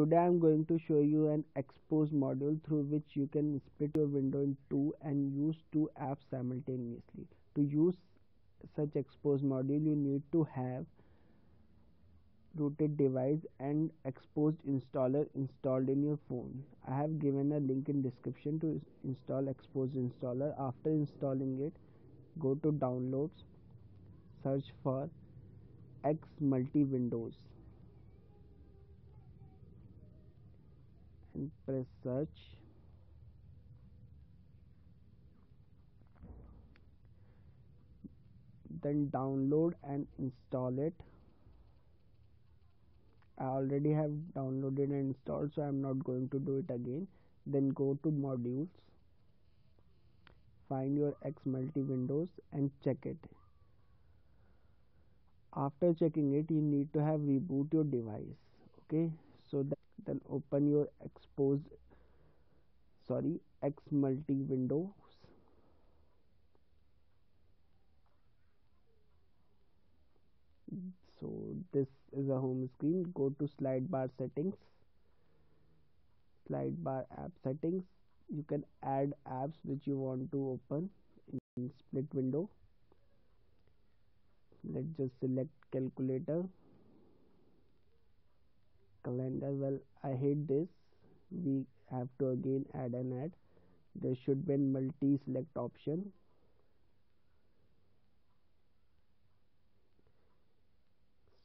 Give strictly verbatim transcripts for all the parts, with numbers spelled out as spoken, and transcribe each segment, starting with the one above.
Today I am going to show you an Xposed module through which you can split your window in two and use two apps simultaneously. To use such Xposed module, you need to have rooted device and Xposed installer installed in your phone. I have given a link in description to install Xposed installer. After installing it, go to downloads, search for X Multi Windows. And press search. Then download and install it. I already have downloaded and installed, so I am not going to do it again. Then go to modules, find your X Multi Windows and check it. After checking it, you need to have reboot your device. Okay, so that then open your Xposed sorry X Multi Windows. So this is a home screen. Go to slide bar settings, slide bar app settings. You can add apps which you want to open in split window. Let's just select calculator, calendar. Well, I hate this. We have to again add an ad. There should be a multi select option.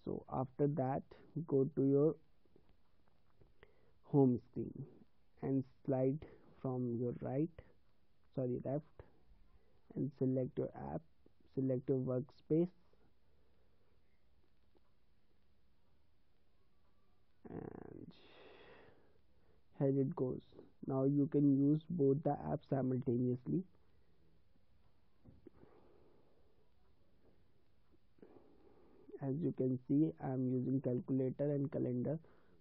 So after that, go to your home screen and slide from your right sorry left and select your app, select your workspace, and here it goes. Now you can use both the apps simultaneously. As you can see, I am using calculator and calendar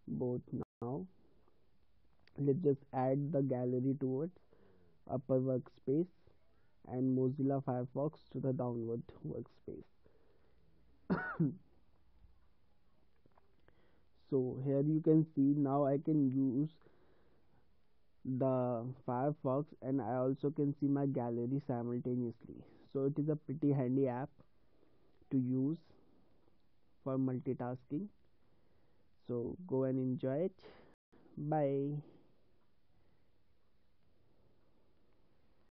both now. Let's just add the gallery towards upper workspace and Mozilla Firefox to the downward workspace. So here you can see now I can use the Firefox and I also can see my gallery simultaneously. So it is a pretty handy app to use for multitasking. So go and enjoy it. Bye.